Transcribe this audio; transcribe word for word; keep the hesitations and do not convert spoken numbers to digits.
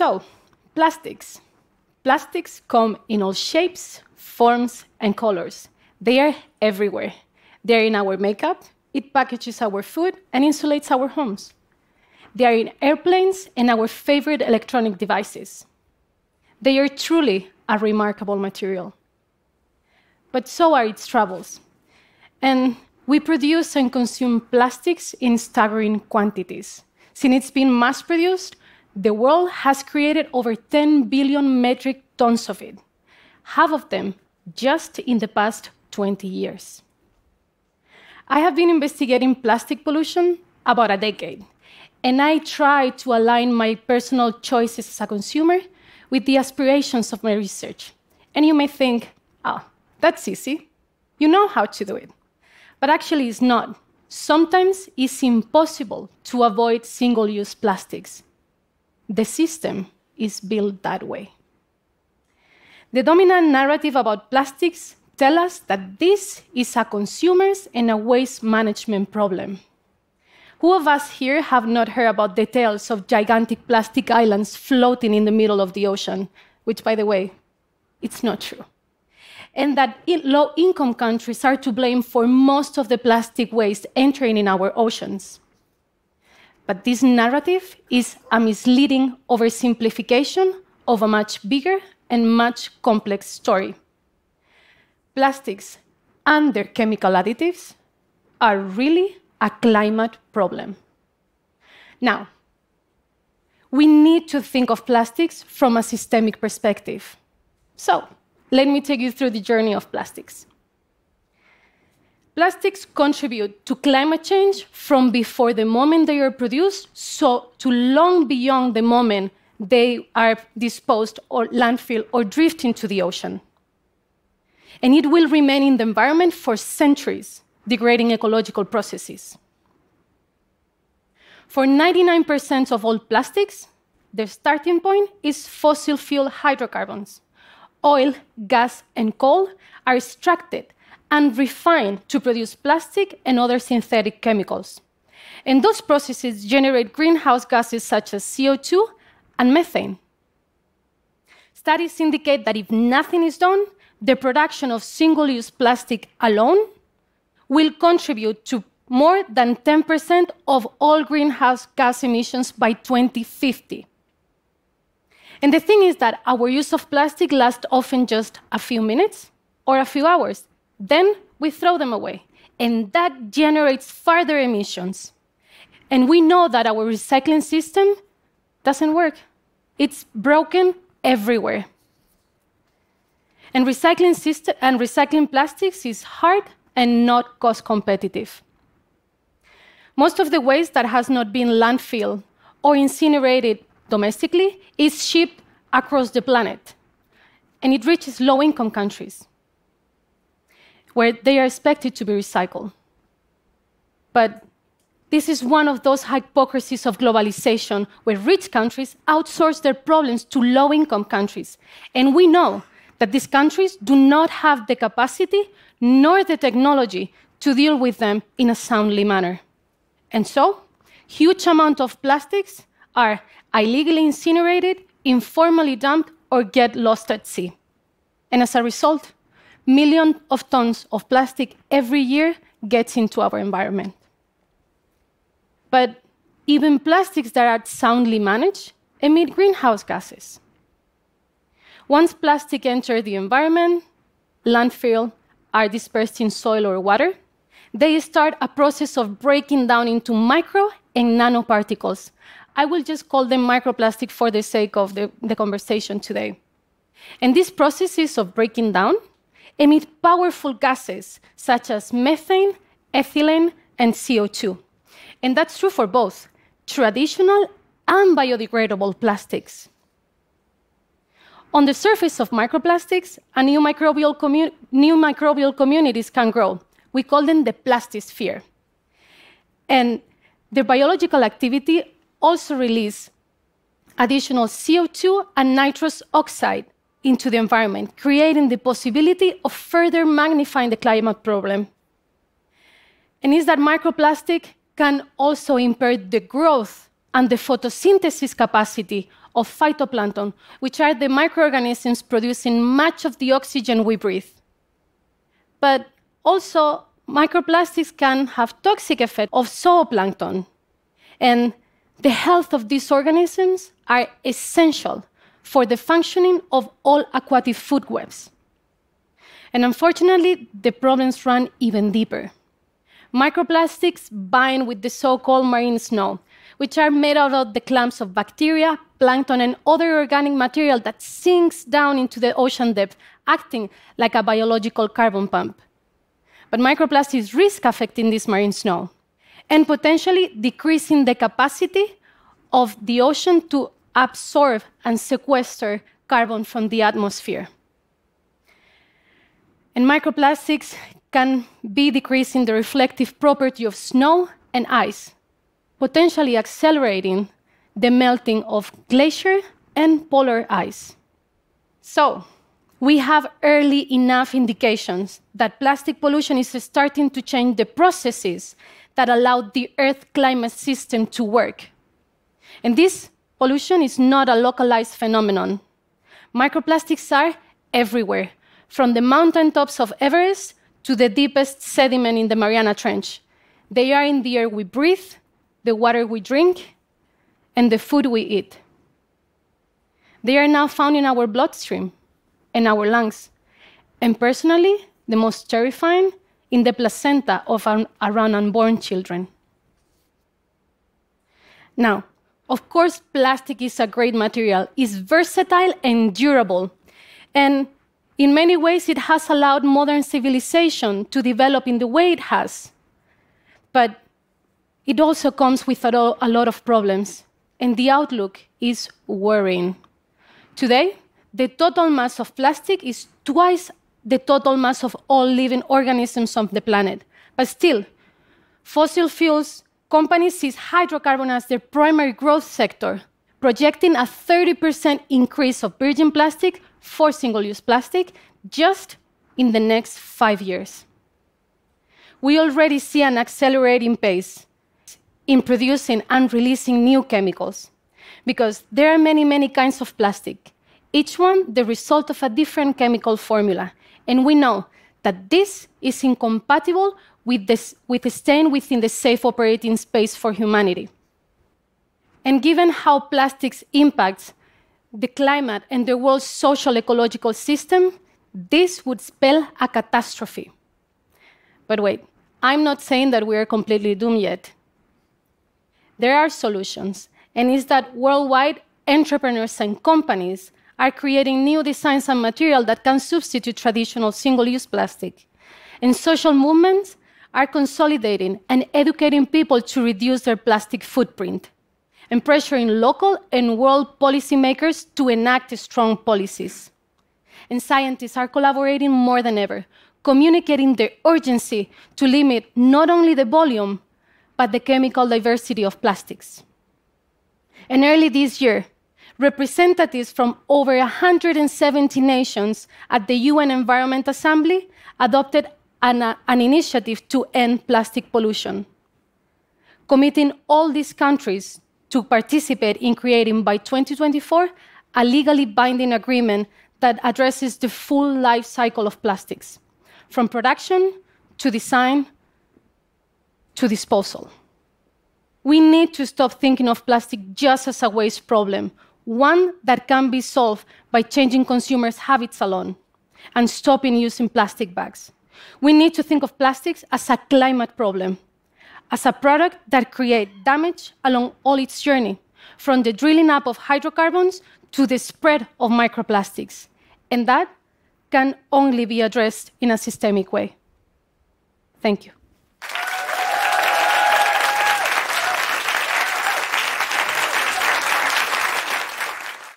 So, plastics. Plastics come in all shapes, forms, and colors. They are everywhere. They are in our makeup, it packages our food, and insulates our homes. They are in airplanes and our favorite electronic devices. They are truly a remarkable material. But so are its troubles. And we produce and consume plastics in staggering quantities. Since it's been mass-produced, the world has created over ten billion metric tons of it, half of them just in the past twenty years. I have been investigating plastic pollution about a decade, and I try to align my personal choices as a consumer with the aspirations of my research. And you may think, ah, oh, that's easy. You know how to do it. But actually, it's not. Sometimes it's impossible to avoid single-use plastics. The system is built that way. The dominant narrative about plastics tells us that this is a consumers and a waste management problem. Who of us here have not heard about the tales of gigantic plastic islands floating in the middle of the ocean, which, by the way, it's not true? And that low-income countries are to blame for most of the plastic waste entering in our oceans. But this narrative is a misleading oversimplification of a much bigger and much complex story. Plastics and their chemical additives are really a climate problem. Now, we need to think of plastics from a systemic perspective. So, let me take you through the journey of plastics. Plastics contribute to climate change from before the moment they are produced, so to long beyond the moment they are disposed or landfill or drift into the ocean. And it will remain in the environment for centuries, degrading ecological processes. For ninety-nine percent of all plastics, their starting point is fossil fuel hydrocarbons. Oil, gas, and coal are extracted and refined to produce plastic and other synthetic chemicals. And those processes generate greenhouse gases such as C O two and methane. Studies indicate that if nothing is done, the production of single-use plastic alone will contribute to more than ten percent of all greenhouse gas emissions by twenty fifty. And the thing is that our use of plastic lasts often just a few minutes or a few hours. Then we throw them away, and that generates further emissions. And we know that our recycling system doesn't work. It's broken everywhere. And recycling system and recycling plastics is hard and not cost competitive. Most of the waste that has not been landfilled or incinerated domestically is shipped across the planet, and it reaches low-income countries where they are expected to be recycled. But this is one of those hypocrisies of globalization where rich countries outsource their problems to low-income countries, and we know that these countries do not have the capacity nor the technology to deal with them in a soundly manner. And so, huge amounts of plastics are illegally incinerated, informally dumped, or get lost at sea. And as a result, millions of tons of plastic every year gets into our environment. But even plastics that are soundly managed emit greenhouse gases. Once plastic enters the environment, landfills are dispersed in soil or water, they start a process of breaking down into micro and nanoparticles. I will just call them microplastic for the sake of the, the conversation today. And these processes of breaking down emit powerful gases such as methane, ethylene, and C O two. And that's true for both traditional and biodegradable plastics. On the surface of microplastics, a new microbial, commu new microbial communities can grow. We call them the plastisphere. And their biological activity also release additional C O two and nitrous oxide into the environment, creating the possibility of further magnifying the climate problem. And is that microplastic can also impair the growth and the photosynthesis capacity of phytoplankton, which are the microorganisms producing much of the oxygen we breathe. But also, microplastics can have toxic effects of zooplankton. And the health of these organisms are essential for the functioning of all aquatic food webs. And unfortunately, the problems run even deeper. Microplastics bind with the so-called marine snow, which are made out of the clumps of bacteria, plankton, and other organic material that sinks down into the ocean depth, acting like a biological carbon pump. But microplastics risk affecting this marine snow and potentially decreasing the capacity of the ocean to absorb and sequester carbon from the atmosphere. And microplastics can be decreasing the reflective property of snow and ice, potentially accelerating the melting of glacier and polar ice. So, we have early enough indications that plastic pollution is starting to change the processes that allow the Earth's climate system to work. And this pollution is not a localized phenomenon. Microplastics are everywhere, from the mountaintops of Everest to the deepest sediment in the Mariana Trench. They are in the air we breathe, the water we drink, and the food we eat. They are now found in our bloodstream and our lungs, and personally, the most terrifying, in the placenta of un- around unborn children. Now, of course, plastic is a great material. It's versatile and durable, and in many ways, it has allowed modern civilization to develop in the way it has. But it also comes with a lot of problems, and the outlook is worrying. Today, the total mass of plastic is twice the total mass of all living organisms on the planet. But still, fossil fuels companies see hydrocarbons as their primary growth sector, projecting a thirty percent increase of virgin plastic for single-use plastic just in the next five years. We already see an accelerating pace in producing and releasing new chemicals, because there are many, many kinds of plastic, each one the result of a different chemical formula. And we know that this is incompatible with, this, with staying within the safe operating space for humanity. And given how plastics impacts the climate and the world's social ecological system, this would spell a catastrophe. But wait, I'm not saying that we are completely doomed yet. There are solutions, and it's that worldwide entrepreneurs and companies are creating new designs and material that can substitute traditional single-use plastic. And social movements are consolidating and educating people to reduce their plastic footprint, and pressuring local and world policymakers to enact strong policies. And scientists are collaborating more than ever, communicating the urgency to limit not only the volume, but the chemical diversity of plastics. And early this year, representatives from over one hundred seventy nations at the U N Environment Assembly adopted an, uh, an initiative to end plastic pollution, committing all these countries to participate in creating, by twenty twenty-four, a legally binding agreement that addresses the full life cycle of plastics, from production to design to disposal. We need to stop thinking of plastic just as a waste problem, one that can be solved by changing consumers' habits alone and stopping using plastic bags. We need to think of plastics as a climate problem, as a product that creates damage along all its journey, from the drilling up of hydrocarbons to the spread of microplastics. And that can only be addressed in a systemic way. Thank you.